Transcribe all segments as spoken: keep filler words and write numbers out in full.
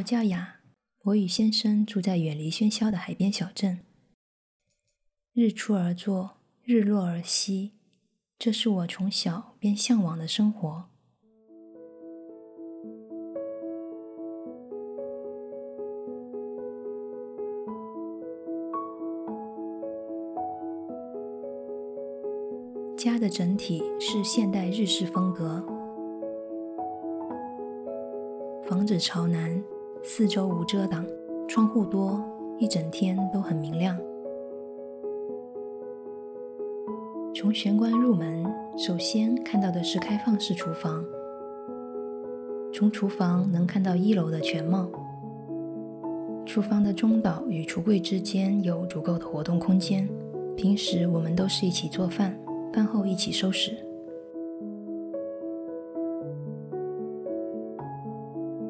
我叫雅，我与先生住在远离喧嚣的海边小镇。日出而作，日落而息，这是我从小便向往的生活。家的整体是现代日式风格，房子朝南，四周无遮挡，窗户多，一整天都很明亮。从玄关入门，首先看到的是开放式厨房，从厨房能看到一楼的全貌。厨房的中岛与橱柜之间有足够的活动空间，平时我们都是一起做饭，饭后一起收拾。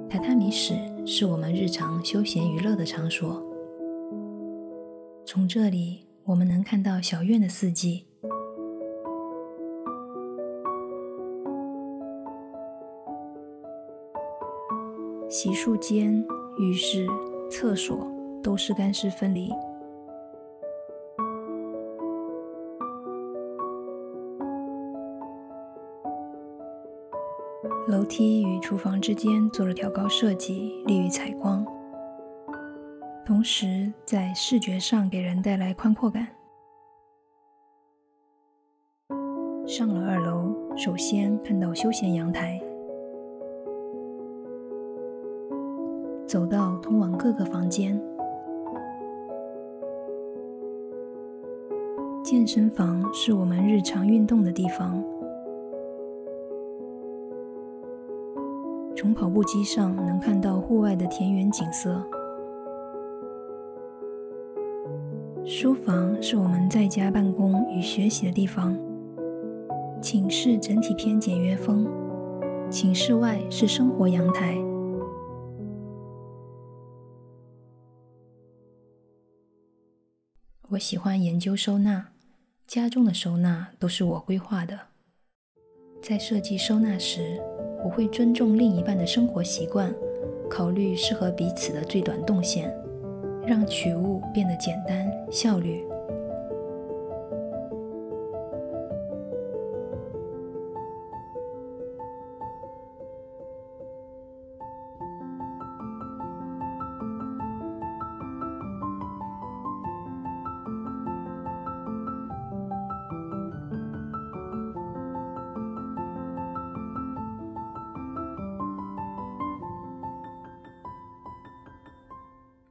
榻榻米室是我们日常休闲娱乐的场所，从这里我们能看到小院的四季。洗漱间、浴室、厕所都是干湿分离。楼梯与厨房之间做了挑高设计，利于采光，同时在视觉上给人带来宽阔感。上了二楼，首先看到休闲阳台，走道通往各个房间。健身房是我们日常运动的地方，从跑步机上能看到户外的田园景色。书房是我们在家办公与学习的地方。寝室整体偏简约风，寝室外是生活阳台。我喜欢研究收纳，家中的收纳都是我规划的。在设计收纳时，我会尊重另一半的生活习惯，考虑适合彼此的最短动线，让取物变得简单、效率。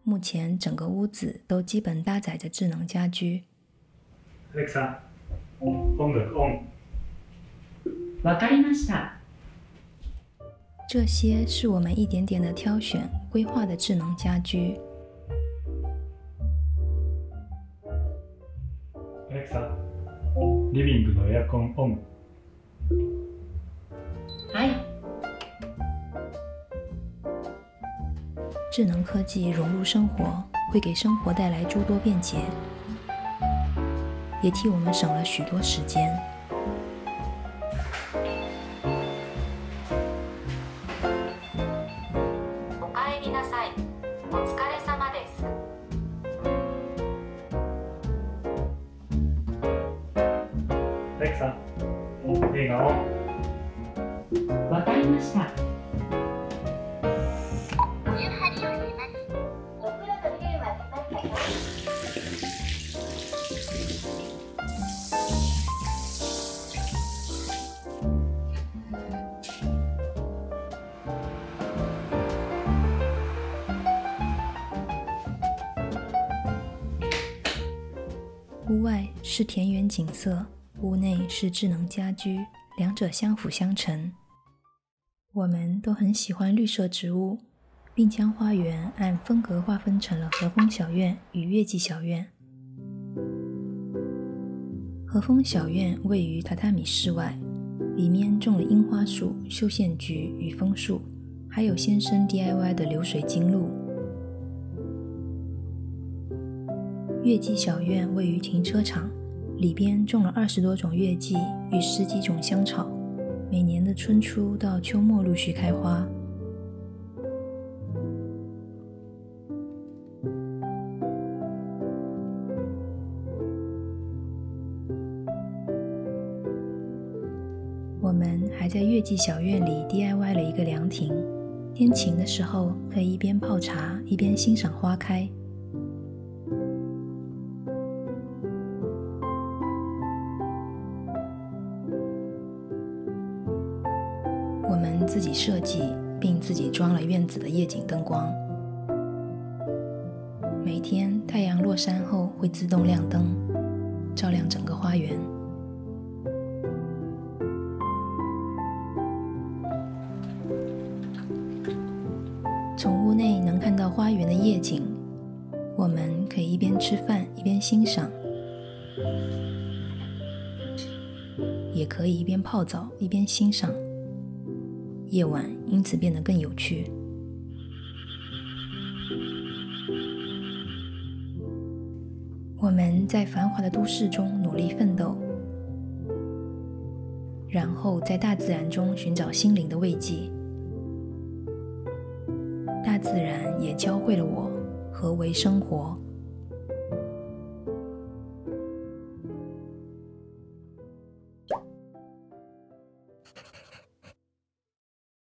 目前整个屋子都基本搭载着智能家居。Alexa, on, on. わかりました。这些是我们一点点的挑选、规划的智能家居。Alexa, livingのエアコン on。はい。智能科技融入生活，会给生活带来诸多便捷，也替我们省了许多时间。おかえりなさい。お疲れ様です。Alexa、笑顔。わかりました。屋外是田园景色，屋内是智能家居，两者相辅相成。我们都很喜欢绿色植物，并将花园按风格划分成了和风小院与月季小院。和风小院位于榻榻米室外，里面种了樱花树、绣线菊与枫树，还有先生 D I Y 的流水晶露。月季小院位于停车场，里边种了二十多种月季与十几种香草，每年的春初到秋末陆续开花。我们还在月季小院里 D I Y 了一个凉亭，天晴的时候可以一边泡茶一边欣赏花开。我们自己设计并自己装了院子的夜景灯光，每天太阳落山后会自动亮灯，照亮整个花园。 从屋内能看到花园的夜景，我们可以一边吃饭一边欣赏，也可以一边泡澡一边欣赏。夜晚因此变得更有趣。我们在繁华的都市中努力奋斗，然后在大自然中寻找心灵的慰藉。 大自然也教会了我何为生活。